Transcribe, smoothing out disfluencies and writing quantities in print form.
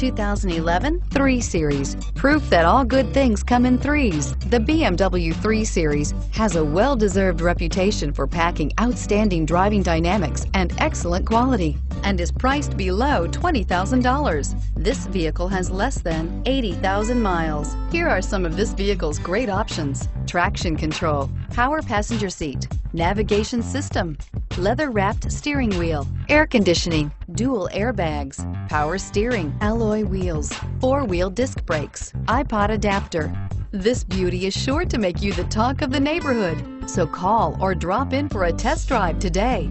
2011 3 Series. Proof that all good things come in threes. The BMW 3 Series has a well-deserved reputation for packing outstanding driving dynamics and excellent quality, and is priced below $20,000. This vehicle has less than 80,000 miles. Here are some of this vehicle's great options: traction control, power passenger seat, navigation system, leather-wrapped steering wheel, air conditioning, dual airbags, power steering, alloy wheels, four-wheel disc brakes, iPod adapter. This beauty is sure to make you the talk of the neighborhood, so call or drop in for a test drive today.